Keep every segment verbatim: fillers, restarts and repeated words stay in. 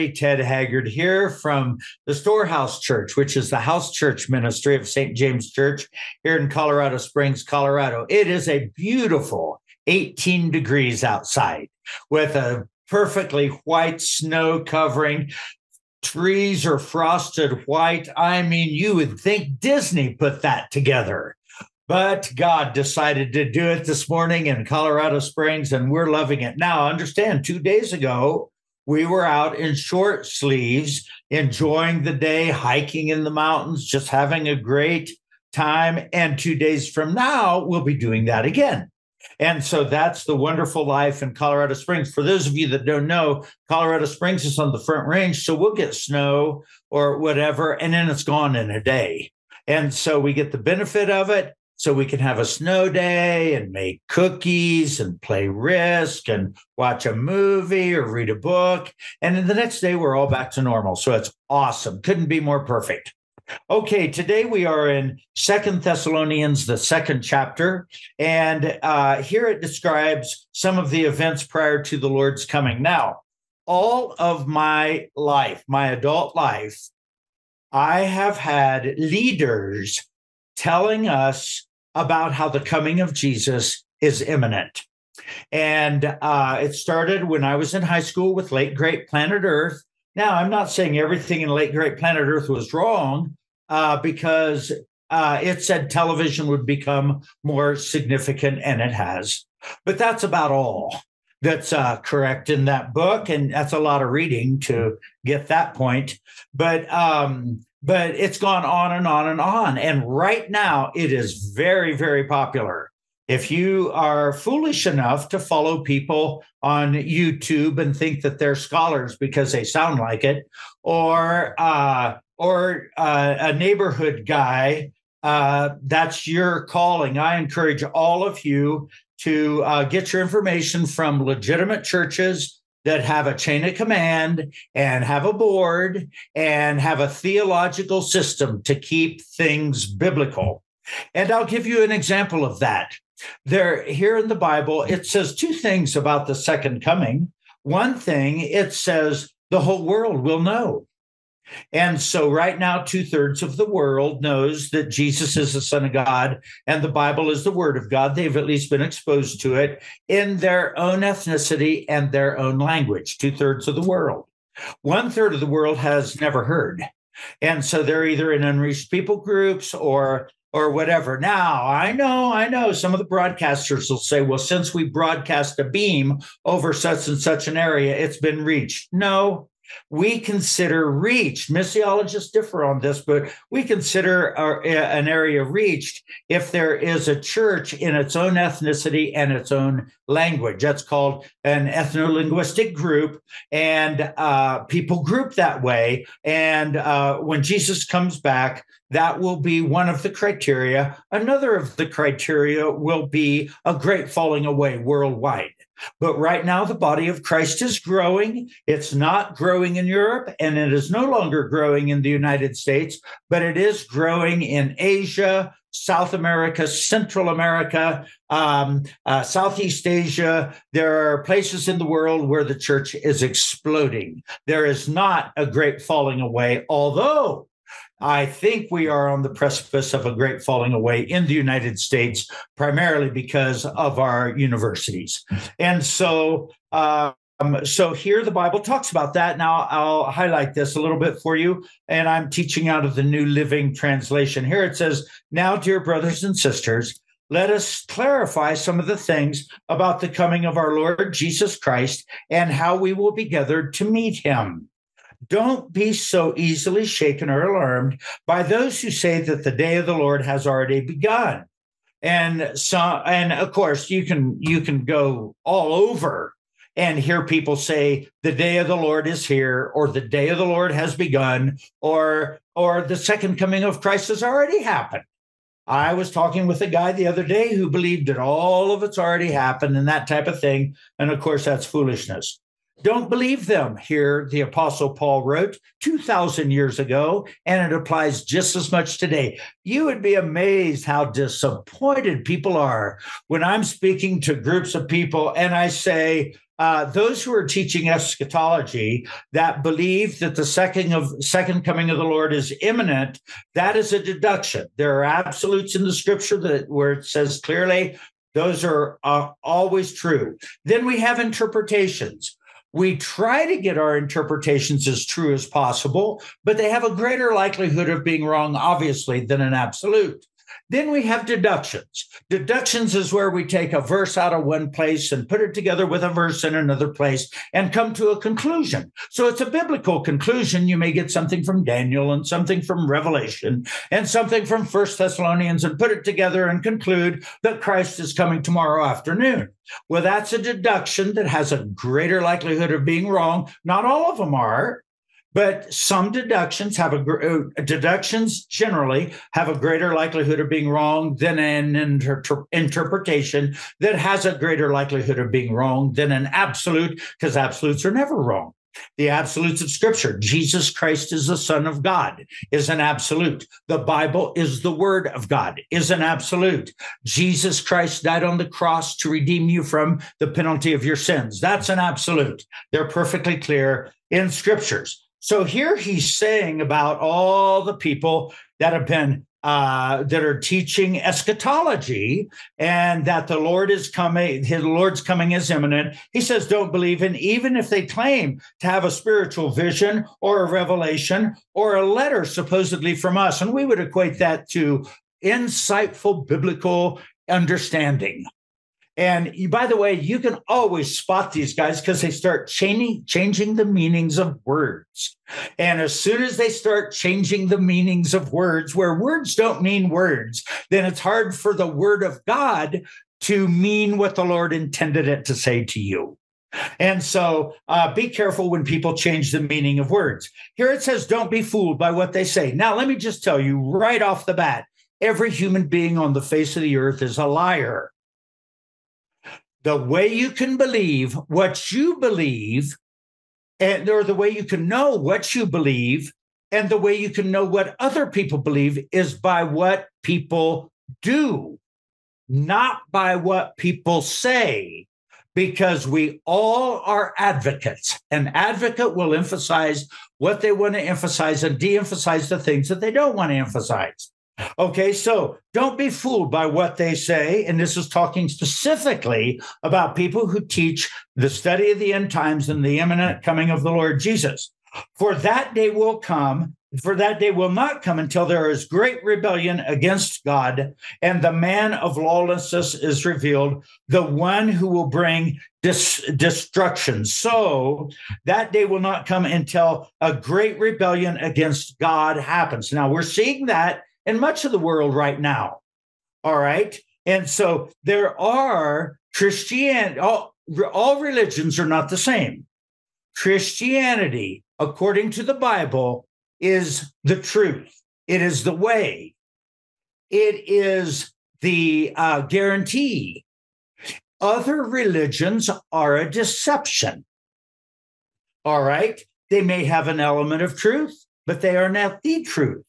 everybody. Ted Haggard here from the Storehouse Church, which is the house church ministry of Saint James Church here in Colorado Springs, Colorado. It is a beautiful eighteen degrees outside with a perfectly white snow covering. Trees are frosted white. I mean, you would think Disney put that together. But God decided to do it this morning in Colorado Springs, and we're loving it. Now, understand, two days ago, we were out in short sleeves, enjoying the day, hiking in the mountains, just having a great time. And two days from now, we'll be doing that again. And so that's the wonderful life in Colorado Springs. For those of you that don't know, Colorado Springs is on the Front Range, so we'll get snow or whatever, and then it's gone in a day. And so we get the benefit of it. So we can have a snow day and make cookies and play Risk and watch a movie or read a book. And then the next day, we're all back to normal. So it's awesome. Couldn't be more perfect. Okay, today we are in Second Thessalonians, the second chapter. And uh, here it describes some of the events prior to the Lord's coming. Now, all of my life, my adult life, I have had leaders telling us about how the coming of Jesus is imminent. And uh, it started when I was in high school with Late Great Planet Earth. Now, I'm not saying everything in Late Great Planet Earth was wrong uh, because uh, it said television would become more significant, and it has. But that's about all that's uh, correct in that book, and that's a lot of reading to get that point. But um But it's gone on and on and on. And right now, it is very, very popular. If you are foolish enough to follow people on YouTube and think that they're scholars because they sound like it, or uh, or uh, a neighborhood guy, uh, that's your calling. I encourage all of you to uh, get your information from legitimate churches that have a chain of command and have a board and have a theological system to keep things biblical. And I'll give you an example of that. There, here in the Bible, it says two things about the second coming. One thing, it says the whole world will know. And so right now, two-thirds of the world knows that Jesus is the Son of God and the Bible is the Word of God. They've at least been exposed to it in their own ethnicity and their own language, two-thirds of the world. One-third of the world has never heard. And so they're either in unreached people groups or or whatever. Now, I know, I know some of the broadcasters will say, well, since we broadcast a beam over such and such an area, it's been reached. No. We consider reach, missiologists differ on this, but we consider our, an area reached if there is a church in its own ethnicity and its own language. That's called an ethno-linguistic group, and uh, people group that way. And uh, when Jesus comes back, that will be one of the criteria. Another of the criteria will be a great falling away worldwide. But right now, the body of Christ is growing. It's not growing in Europe, and it is no longer growing in the United States, but it is growing in Asia, South America, Central America, um, uh, Southeast Asia. There are places in the world where the church is exploding. There is not a great falling away, although I think we are on the precipice of a great falling away in the United States, primarily because of our universities. And so um, so here the Bible talks about that. Now, I'll highlight this a little bit for you, and I'm teaching out of the New Living Translation. Here it says, "Now, dear brothers and sisters, let us clarify some of the things about the coming of our Lord Jesus Christ and how we will be gathered to meet him. Don't be so easily shaken or alarmed by those who say that the day of the Lord has already begun." And so, and of course, you can you can go all over and hear people say the day of the Lord is here, or the day of the Lord has begun, or or the second coming of Christ has already happened. I was talking with a guy the other day who believed that all of it's already happened and that type of thing. And of course, that's foolishness. Don't believe them, here the Apostle Paul wrote two thousand years ago, and it applies just as much today. You would be amazed how disappointed people are when I'm speaking to groups of people and I say, uh, those who are teaching eschatology that believe that the second of second coming of the Lord is imminent, that is a deduction. There are absolutes in the scripture that where it says clearly, those are uh, always true. Then we have interpretations. We try to get our interpretations as true as possible, but they have a greater likelihood of being wrong, obviously, than an absolute. Then we have deductions. Deductions is where we take a verse out of one place and put it together with a verse in another place and come to a conclusion. So it's a biblical conclusion. You may get something from Daniel and something from Revelation and something from First Thessalonians and put it together and conclude that Christ is coming tomorrow afternoon. Well, that's a deduction that has a greater likelihood of being wrong. Not all of them are. But some deductions have a deductions generally have a greater likelihood of being wrong than an inter- interpretation that has a greater likelihood of being wrong than an absolute, because absolutes are never wrong. The absolutes of Scripture, Jesus Christ is the Son of God, is an absolute. The Bible is the Word of God, is an absolute. Jesus Christ died on the cross to redeem you from the penalty of your sins. That's an absolute. They're perfectly clear in Scriptures. So here he's saying about all the people that have been uh, that are teaching eschatology and that the Lord is coming, his Lord's coming is imminent. He says, don't believe in, even if they claim to have a spiritual vision or a revelation or a letter supposedly from us. And we would equate that to insightful biblical understanding. And by the way, you can always spot these guys because they start changing, changing the meanings of words. And as soon as they start changing the meanings of words, where words don't mean words, then it's hard for the Word of God to mean what the Lord intended it to say to you. And so uh, be careful when people change the meaning of words. Here it says, don't be fooled by what they say. Now, let me just tell you right off the bat, every human being on the face of the earth is a liar. The way you can believe what you believe, and or the way you can know what you believe, and the way you can know what other people believe is by what people do, not by what people say, because we all are advocates. An advocate will emphasize what they want to emphasize and de-emphasize the things that they don't want to emphasize. Okay, so don't be fooled by what they say. And this is talking specifically about people who teach the study of the end times and the imminent coming of the Lord Jesus. For that day will come, for that day will not come until there is great rebellion against God, and the man of lawlessness is revealed, the one who will bring dis- destruction. So that day will not come until a great rebellion against God happens. Now we're seeing that in much of the world right now, all right? And so there are Christian, all, all religions are not the same. Christianity, according to the Bible, is the truth. It is the way. It is the uh, guarantee. Other religions are a deception, all right? They may have an element of truth, but they are not the truth.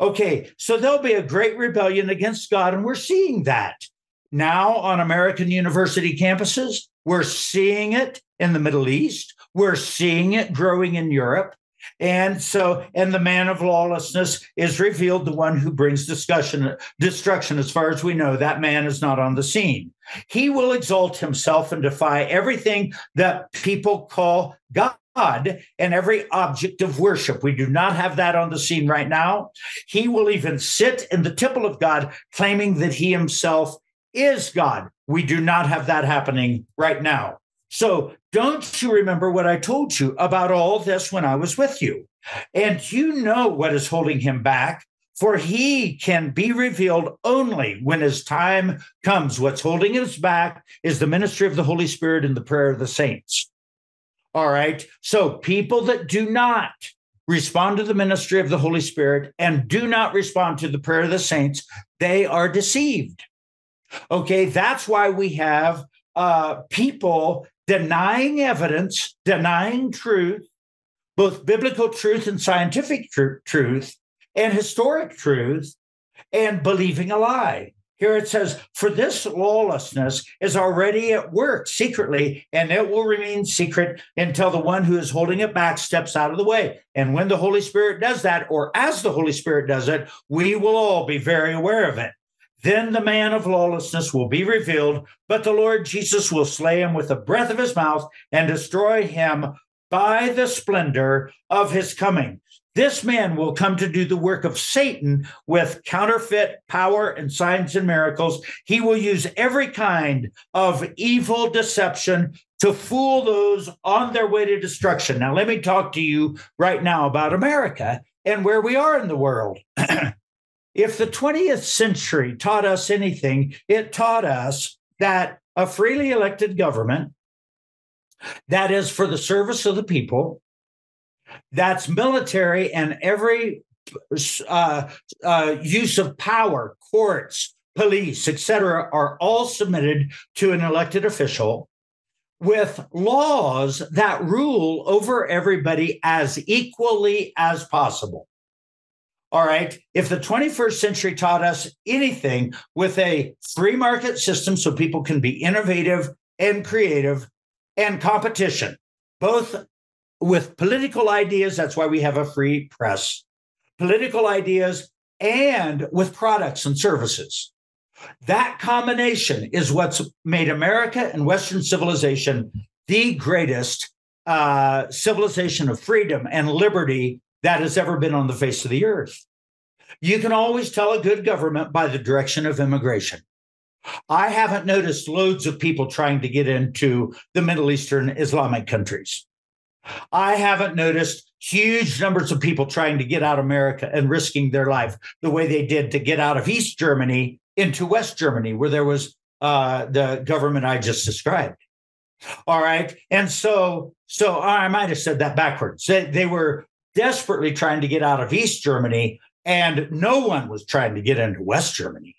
Okay, so there'll be a great rebellion against God, and we're seeing that now on American university campuses. We're seeing it in the Middle East. We're seeing it growing in Europe. And so, and the man of lawlessness is revealed, the one who brings discussion, destruction. As far as we know, that man is not on the scene. He will exalt himself and defy everything that people call God. God and every object of worship. We do not have that on the scene right now. He will even sit in the temple of God, claiming that he himself is God. We do not have that happening right now. So don't you remember what I told you about all this when I was with you? And you know what is holding him back, for he can be revealed only when his time comes. What's holding us back is the ministry of the Holy Spirit and the prayer of the saints. All right. So people that do not respond to the ministry of the Holy Spirit and do not respond to the prayer of the saints, they are deceived. Okay. That's why we have uh, people denying evidence, denying truth, both biblical truth and scientific tr- truth, and historic truth, and believing a lie. Here it says, for this lawlessness is already at work secretly, and it will remain secret until the one who is holding it back steps out of the way. And when the Holy Spirit does that, or as the Holy Spirit does it, we will all be very aware of it. Then the man of lawlessness will be revealed, but the Lord Jesus will slay him with the breath of his mouth and destroy him by the splendor of his coming. This man will come to do the work of Satan with counterfeit power and signs and miracles. He will use every kind of evil deception to fool those on their way to destruction. Now, let me talk to you right now about America and where we are in the world. If the twentieth century taught us anything, it taught us that a freely elected government that is for the service of the people, that's military and every uh, uh, use of power, courts, police, et cetera, are all submitted to an elected official with laws that rule over everybody as equally as possible. All right. If the twenty-first century taught us anything, with a free market system so people can be innovative and creative, and competition, both with political ideas, that's why we have a free press, political ideas, and with products and services. That combination is what's made America and Western civilization the greatest uh, civilization of freedom and liberty that has ever been on the face of the earth. You can always tell a good government by the direction of immigration. I haven't noticed loads of people trying to get into the Middle Eastern Islamic countries. I haven't noticed huge numbers of people trying to get out of America and risking their life the way they did to get out of East Germany into West Germany, where there was uh, the government I just described. All right. And so, so I might have said that backwards. They, they were desperately trying to get out of East Germany, and no one was trying to get into West Germany.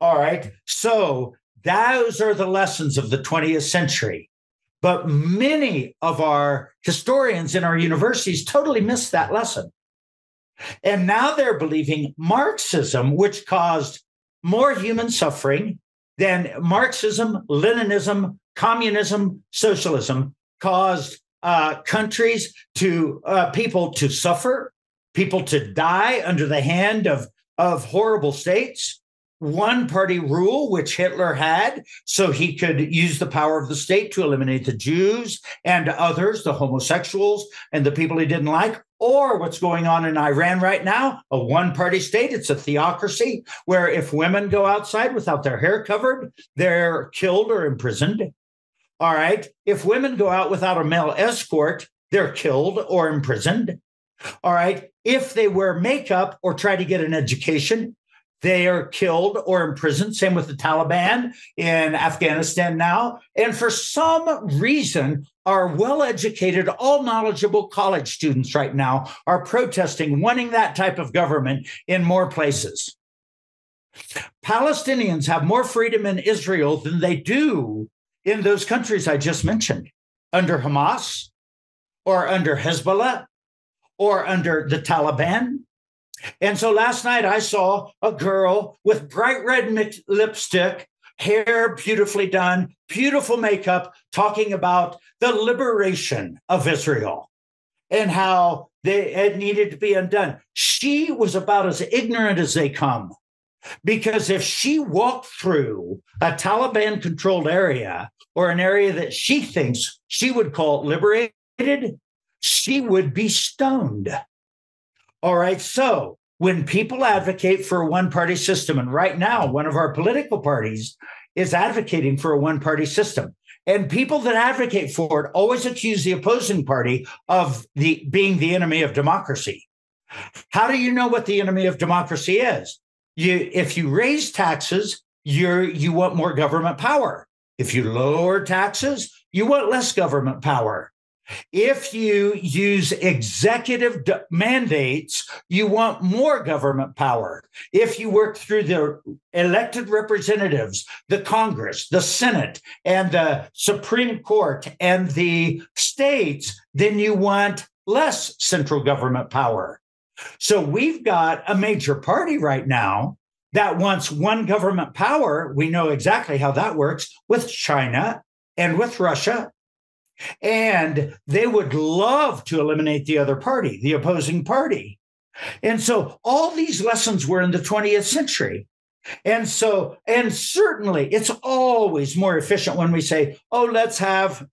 All right. So those are the lessons of the twentieth century. But many of our historians in our universities totally missed that lesson. And now they're believing Marxism, which caused more human suffering than Marxism, Leninism, communism, socialism caused uh, countries to uh, people to suffer, people to die under the hand of, of horrible states. One-party rule, which Hitler had, so he could use the power of the state to eliminate the Jews and others, the homosexuals and the people he didn't like, or what's going on in Iran right now, a one-party state. It's a theocracy where if women go outside without their hair covered, they're killed or imprisoned. All right. If women go out without a male escort, they're killed or imprisoned. All right. If they wear makeup or try to get an education, they are killed or imprisoned. Same with the Taliban in Afghanistan now. And for some reason, our well-educated, all-knowledgeable college students right now are protesting, wanting that type of government in more places. Palestinians have more freedom in Israel than they do in those countries I just mentioned, under Hamas or under Hezbollah or under the Taliban. And so last night I saw a girl with bright red mi- lipstick, hair beautifully done, beautiful makeup, talking about the liberation of Israel and how they, it needed to be undone. She was about as ignorant as they come, because if she walked through a Taliban-controlled area or an area that she thinks she would call liberated, she would be stoned. All right. So when people advocate for a one-party system, and right now one of our political parties is advocating for a one-party system, and people that advocate for it always accuse the opposing party of the being the enemy of democracy. How do you know what the enemy of democracy is? You, if you raise taxes, you're, you want more government power. If you lower taxes, you want less government power. If you use executive d- mandates, you want more government power. If you work through the elected representatives, the Congress, the Senate, and the Supreme Court, and the states, then you want less central government power. So we've got a major party right now that wants one government power. We know exactly how that works with China and with Russia. And they would love to eliminate the other party, the opposing party. And so all these lessons were in the twentieth century. And so, and certainly it's always more efficient when we say, oh, let's have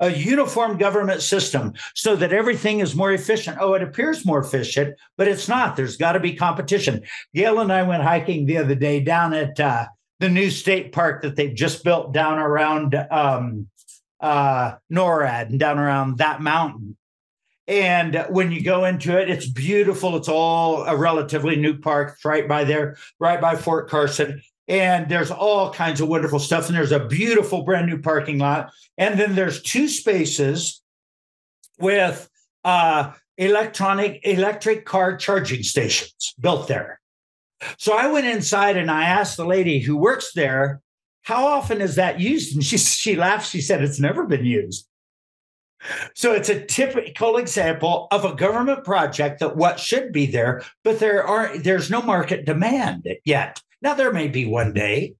a uniform government system so that everything is more efficient. Oh, it appears more efficient, but it's not. There's got to be competition. Gail and I went hiking the other day down at uh, the new state park that they've just built down around um Uh, NORAD and down around that mountain. And when you go into it, it's beautiful. It's all a relatively new park. It's right by there, right by Fort Carson. And there's all kinds of wonderful stuff. And there's a beautiful brand new parking lot. And then there's two spaces with uh, electronic electric car charging stations built there. So I went inside and I asked the lady who works there, how often is that used? And she, she laughed. She said, it's never been used. So it's a typical example of a government project that what should be there, but there are, there's no market demand yet. Now, there may be one day,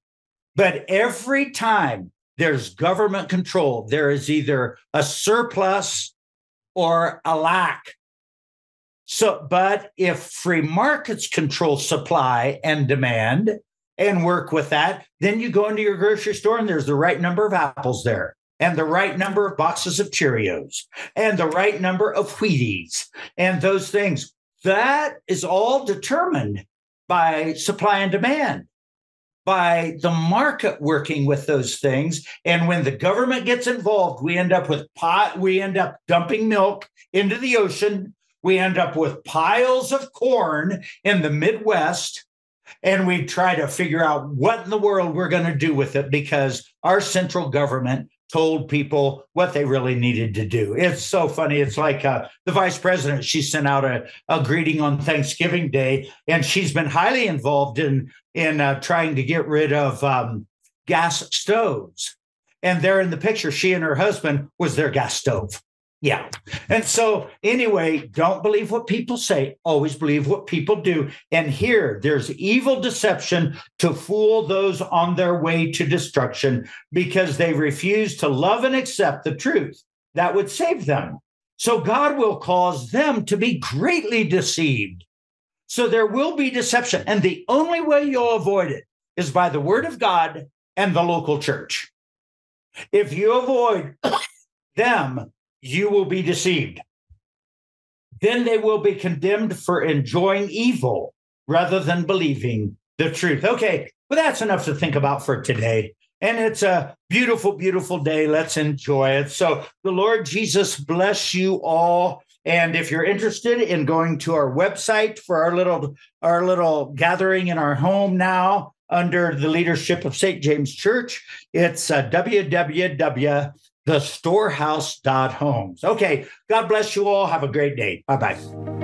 but every time there's government control, there is either a surplus or a lack. So, but if free markets control supply and demand, and work with that, then you go into your grocery store and there's the right number of apples there and the right number of boxes of Cheerios and the right number of Wheaties and those things. That is all determined by supply and demand, by the market working with those things. And when the government gets involved, we end up with pot, we end up dumping milk into the ocean. We end up with piles of corn in the Midwest. And we try to figure out what in the world we're going to do with it because our central government told people what they really needed to do. It's so funny. It's like uh, the vice president, she sent out a, a greeting on Thanksgiving Day, and she's been highly involved in, in uh, trying to get rid of um, gas stoves. And there in the picture, she and her husband was their gas stove. Yeah. And so anyway, don't believe what people say. Always believe what people do. And here, there's evil deception to fool those on their way to destruction because they refuse to love and accept the truth that would save them. So God will cause them to be greatly deceived. So there will be deception. And the only way you'll avoid it is by the word of God and the local church. If you avoid them, you will be deceived. Then they will be condemned for enjoying evil rather than believing the truth. Okay, well, that's enough to think about for today. And it's a beautiful, beautiful day. Let's enjoy it. So the Lord Jesus bless you all. And if you're interested in going to our website for our little, our little gathering in our home now under the leadership of Saint James Church, it's uh, www. the storehouse dot homes. Okay, God bless you all. Have a great day. Bye-bye.